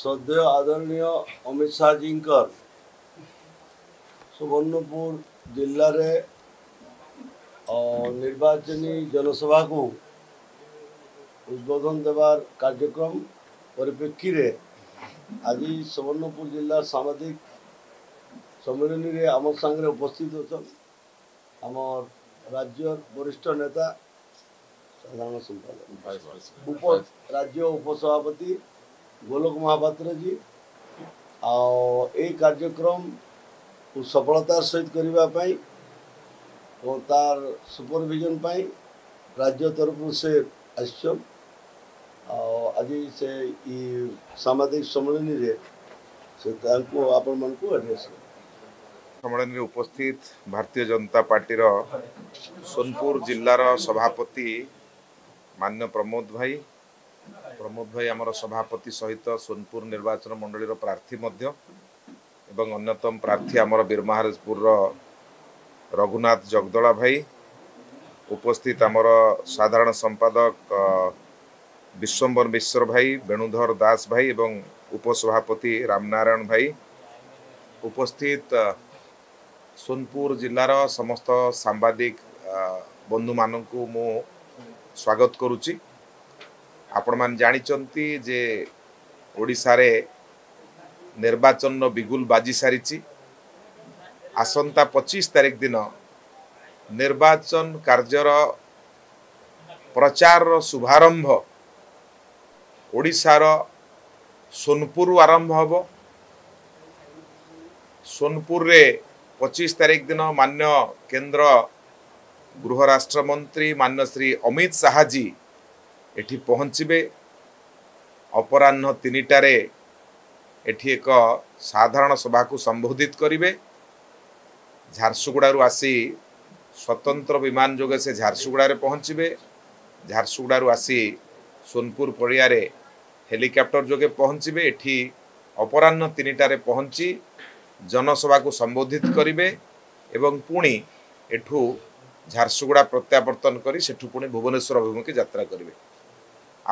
श्रद्धेय आदरणीय अमित शाह जीकर सुवर्णपुर जिले में निर्वाचनी जनसभा को उद्बोधन देवार कार्यक्रम परिप्रेक्षी रे आज सुवर्णपुर जिला सामाजिक सम्मेलन रे आम संगे उपस्थित होछन आमर राज्य वरिष्ठ नेता साधारण संपादक राज्य उपसभापति गोलक महापात्री जी आई कार्यक्रम को सफलतार सहित करने और तार सुपरविजन राज्य तरफ से आज से सामाजिक सम्मेलन एड्रेस सम्मेलन में उपस्थित भारतीय जनता पार्टी सोनपुर जिलार सभापति मान्य प्रमोद भाई आमर सभापति सहित सोनपुर निर्वाचन मंडल प्रार्थी मध्य एवं अन्यतम प्रार्थी आमर बीरमहाराजपुर रघुनाथ जगदला भाई उपस्थित आमर साधारण संपादक विश्वम्बर मिश्र भाई वेणुधर दास भाई एवं उपसभापति रामनारायण भाई उपस्थित सोनपुर जिलार समस्त सांबादिक बंधु मानू मु स्वागत करुच्ची। आपण मान जानिचंती जे ओडिशा रे निर्वाचन बिगुल बाजी सारिची आसंता 25 तारीख दिन निर्वाचन कार्यर प्रचार शुभारंभ ओडिशार सोनपुर आरंभ होबो। सोनपुर रे 25 तारीख दिन मान्य केंद्र गृह राष्ट्र मंत्री मान्य श्री अमित शाह जी एठी पहुँचे। अपराह्न 3टारे एठी एक साधारण सभा को संबोधित करेंगे। झारसुगुड़ आसी स्वतंत्र विमान जोगे से झारसुगुड़ पहुँचे। झारसुगुड़ आसी सोनपुर पड़िया रे हेलीकॉप्टर जोगे पहुँचे। एठी अपराह्न 3टारे पहुँची जनसभा को संबोधित करेंगे एवं पुणी एठू झारसुगुड़ प्रत्यावर्तन कर सेठू पुणी भुवनेश्वर अभिमुखे यात्रा करेंगे।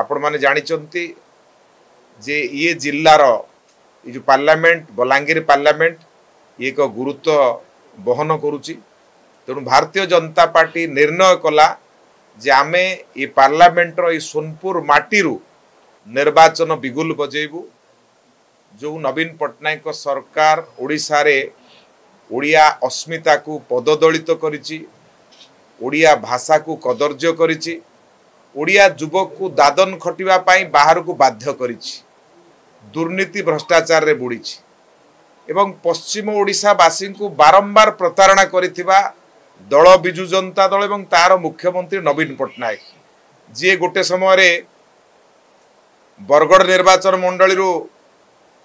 आपण माने जानिचंती जे ये जिल्लार जो पार्लियामेंट बलांगीर पार्लियामेंट ये एक गुरुत्व बहन करुच्ची। तेणु भारतीय जनता पार्टी निर्णय कला जे आमे ये पार्लियामेंटर ये सोनपुर माटीरू निर्वाचन बिगुल बजेबू। जो नवीन पटनायक सरकार ओडिशा रे ओडिया अस्मिता को पददलित करिची, ओडिया भाषा को कदर्ज्य करिची, ओडिया युवक को दादन खटिवा पाई बाहर को बाध्य करिछि, दुर्नीति भ्रष्टाचार रे बुड़ीछि एवं पश्चिम ओडिशा वासी को बारंबार प्रतारणा करिथिबा दल बिजु जनता दल एवं तार मुख्यमंत्री नवीन पटनायक जी गोटे समय रे बरगड़ निर्वाचन मंडली रो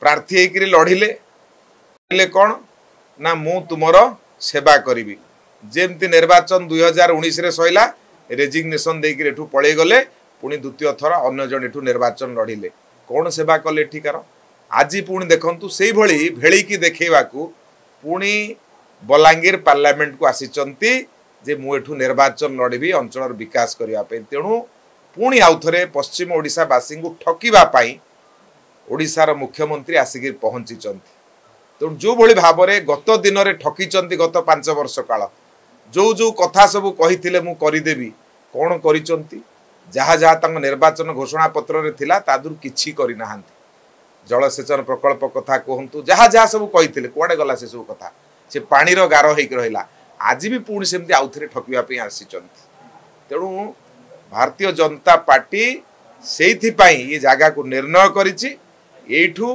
प्रार्थी हेकरी लढिले कौन ना मु तुमर सेवा करिबी। जेमती निर्वाचन 2019 रे सइला रेजिग्नेसन देकर एठू पलि गले पुणी द्वितीय थर अन्न जन एठू निर्वाचन लड़िले कौन सेवा कले एठिकार। आज पुणी देखु से भली भेलिकी देखा पुणी बलांगीर पार्लियामेंट को आसीचंती जे मु एठू निर्वाचन लड़बी अंचल विकास करने। तेणु पुणी आउ थे पश्चिम ओडावासी को ठकवाई ओडार मुख्यमंत्री आसिक पहुँची। तेणु जो भली भाव में गत दिन में ठकिंट गत 5 वर्ष काल जो जो कथा सब कही मु करदेवी कौन कर निर्वाचन घोषणा पत्र रे थिला तादुर किछि करि नाहंती। जलसेचन प्रकल्प कथा कहतु जहा सब कही कुआडे गला से सब कथा से पानी रो गारो हेक रहिला। आज भी पुणी सेमती आउ थे ठकिबा पे आसीचंती। तेणु भारतीय जनता पार्टी सेथि पई ये जागा को निर्णय करिछि एठू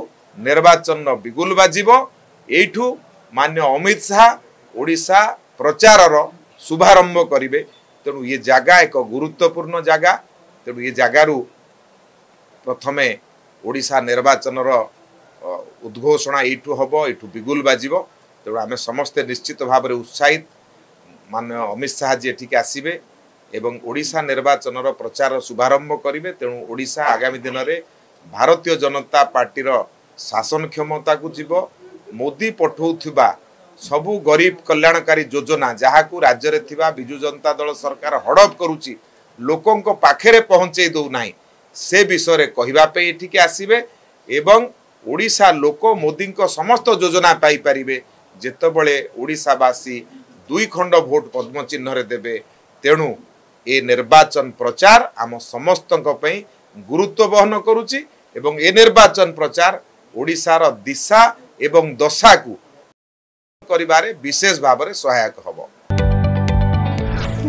निर्वाचन बिगुल बाजिबो। एठू मान्य अमित शाह ओडिशा प्रचारर शुभारंभ करेंगे। तेणु ये जगह एक गुरुत्वपूर्ण जगह। तेणु ये जगारू प्रथम ओडिशा निर्वाचन उद्घोषणा यूँ हम यू बिगुल बाजिब। तेणु आम समस्ते निश्चित भाव में उत्साहित माननीय अमित शाह जी एठिके आसिबे एवं ओडिशा निर्वाचन प्रचार शुभारंभ करेंगे। तेणु ओडिशा आगामी दिन में भारतीय जनता पार्टी शासन क्षमता को जीव। मोदी पठाउथिबा सबु गरीब कल्याणकारी योजना जहाँ को राज्य रे थिबा बिजु जनता दल सरकार हड़प करुच्ची लोकों को पाखे पहुँचे दौना से विषय कहवाई ये आसवे एवं ओडिशा लोक मोदी समस्त योजना पाई परिबे जेतबळे ओडिशावासी दुई खंड भोट पद्म चिन्ह देबे। तेणु ए निर्वाचन प्रचार आम समस्त गुरुत्व बहन करुछि एवं ए निर्वाचन प्रचार ओडिशार दिशा एवं दशा को करिबारे विशेष भाव में सहायक होबो।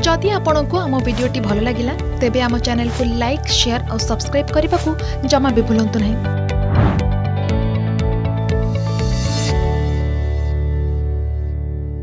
जदि आपंक आम भिडियोटी भल लगा तेब आम चैनल को लाइक शेयर और सब्सक्राइब करने को जमा भी भूलु नहीं।